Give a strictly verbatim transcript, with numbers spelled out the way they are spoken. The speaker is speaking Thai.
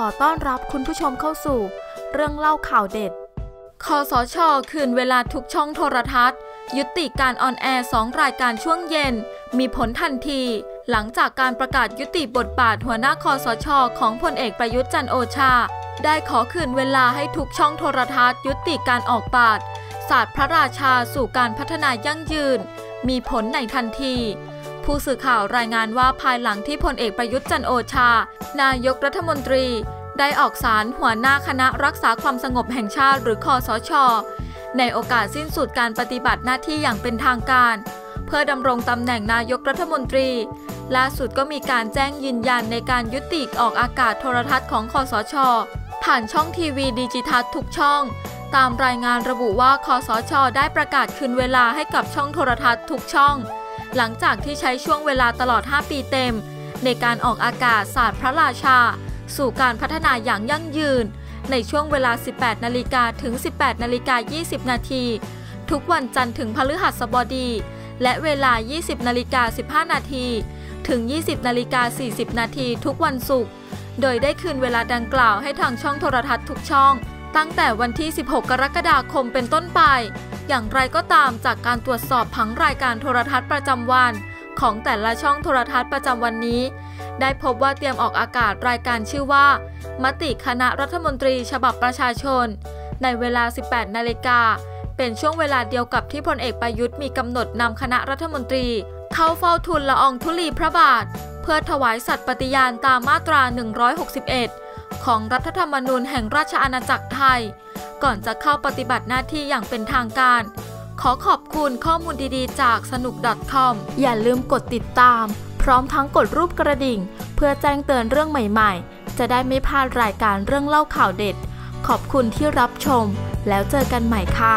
ขอต้อนรับคุณผู้ชมเข้าสู่เรื่องเล่าข่าวเด็ดคสช.คืนเวลาทุกช่องโทรทัศน์ยุติการออนแอร์สองรายการช่วงเย็นมีผลทันทีหลังจากการประกาศยุติบทบาทหัวหน้าคสช.ของพลเอกประยุทธ์จันทร์โอชาได้ขอคืนเวลาให้ทุกช่องโทรทัศน์ยุติการออกบาทศาสตร์พระราชาสู่การพัฒนายั่งยืนมีผลในทันทีผู้สื่อข่าวรายงานว่าภายหลังที่พลเอกประยุทธ์จันทร์โอชานายกรัฐมนตรีได้ออกสารหัวหน้าคณะรักษาความสงบแห่งชาติหรือคสช.ในโอกาสสิ้นสุดการปฏิบัติหน้าที่อย่างเป็นทางการเพื่อดำรงตำแหน่งนายกรัฐมนตรีล่าสุดก็มีการแจ้งยืนยันในการยุติออกอากาศโทรทัศน์ของคสช.ผ่านช่องทีวีดิจิทัลทุกช่องตามรายงานระบุว่าคสช.ได้ประกาศคืนเวลาให้กับช่องโทรทัศน์ทุกช่องหลังจากที่ใช้ช่วงเวลาตลอดห้าปีเต็มในการออกอากาศศาสตร์พระราชาสู่การพัฒนาอย่างยั่งยืนในช่วงเวลา สิบแปดนาฬิกาถึง สิบแปดนาฬิกายี่สิบนาทีทุกวันจันทร์ถึงพฤหัสบดีและเวลา ยี่สิบนาฬิกาสิบห้านาทีถึง ยี่สิบนาฬิกาสี่สิบนาทีทุกวันศุกร์โดยได้คืนเวลาดังกล่าวให้ทางช่องโทรทัศน์ทุกช่องตั้งแต่วันที่สิบหกกรกฎาคมเป็นต้นไปอย่างไรก็ตามจากการตรวจสอบผังรายการโทรทัศน์ประจำวันของแต่ละช่องโทรทัศน์ประจำวันนี้ได้พบว่าเตรียมออกอากาศรายการชื่อว่ามติคณะรัฐมนตรีฉบับประชาชนในเวลา สิบแปดนาฬิกาเป็นช่วงเวลาเดียวกับที่พลเอกประยุทธ์มีกำหนดนำคณะรัฐมนตรีเข้าเฝ้าทูลละอองธุลีพระบาทเพื่อถวายสัตย์ปฏิญาณตามมาตราหนึ่งร้อยหกสิบเอ็ดของรัฐธรรมนูญแห่งราชอาณาจักรไทยก่อนจะเข้าปฏิบัติหน้าที่อย่างเป็นทางการขอขอบคุณข้อมูลดีๆจากสนุก .com อย่าลืมกดติดตามพร้อมทั้งกดรูปกระดิ่งเพื่อแจ้งเตือนเรื่องใหม่ๆจะได้ไม่พลาดรายการเรื่องเล่าข่าวเด็ดขอบคุณที่รับชมแล้วเจอกันใหม่ค่ะ